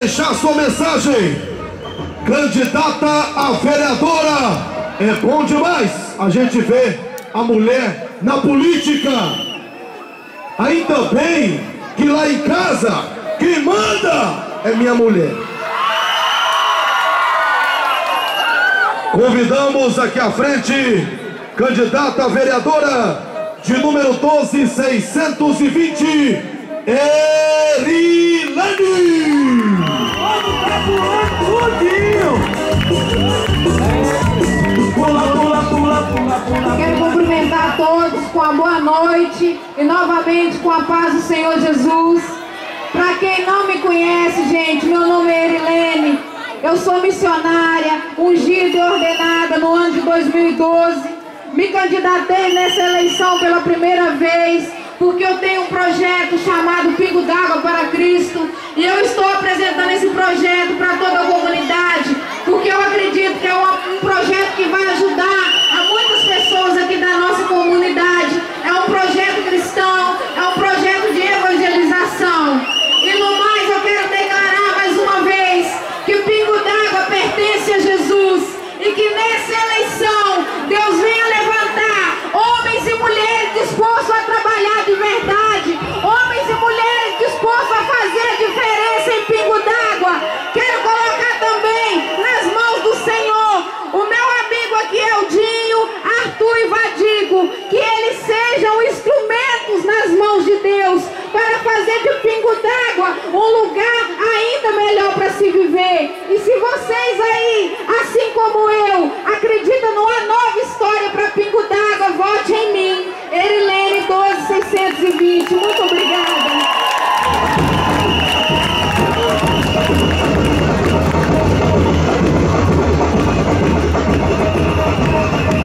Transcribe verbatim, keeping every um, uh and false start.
Deixar sua mensagem, candidata a vereadora, é bom demais a gente ver a mulher na política. Ainda bem que lá em casa quem manda é minha mulher. Convidamos aqui à frente, candidata a vereadora de número doze seiscentos e vinte, Erilene. Pula, pula, pula, pula, pula. Quero cumprimentar todos com a boa noite e novamente com a paz do Senhor Jesus. Para quem não me conhece, gente, meu nome é Erilene. Eu sou missionária, ungida e ordenada no ano de dois mil e doze. Me candidatei nessa eleição pela primeira vez porque eu tenho um projeto chamado Pingo d'Água para Cristo, e eu estou apresentando esse projeto para toda a comunidade, porque eu acredito que é um projeto que vai ajudar a muitas pessoas aqui da nossa comunidade. É um projeto cristão, é um projeto de evangelização. E no mais, eu quero declarar mais uma vez que o Pingo d'Água pertence a Jesus, e que nessa eleição Deus venha levantar homens e mulheres dispostos a trabalhar de verdade, homens e mulheres dispostos a fazer a diferença em Pingo d'Água. Quero colocar também nas mãos do Senhor o meu amigo aqui, Eldinho, Arthur e Vadigo, que eles sejam instrumentos nas mãos de Deus para fazer de Pingo d'Água um lugar ainda melhor para se viver. E se vocês aí, assim como eu, acreditam numa nova história para Pingo d'Água, vote em mim. Erilene doze seiscentos e vinte. Muito obrigada.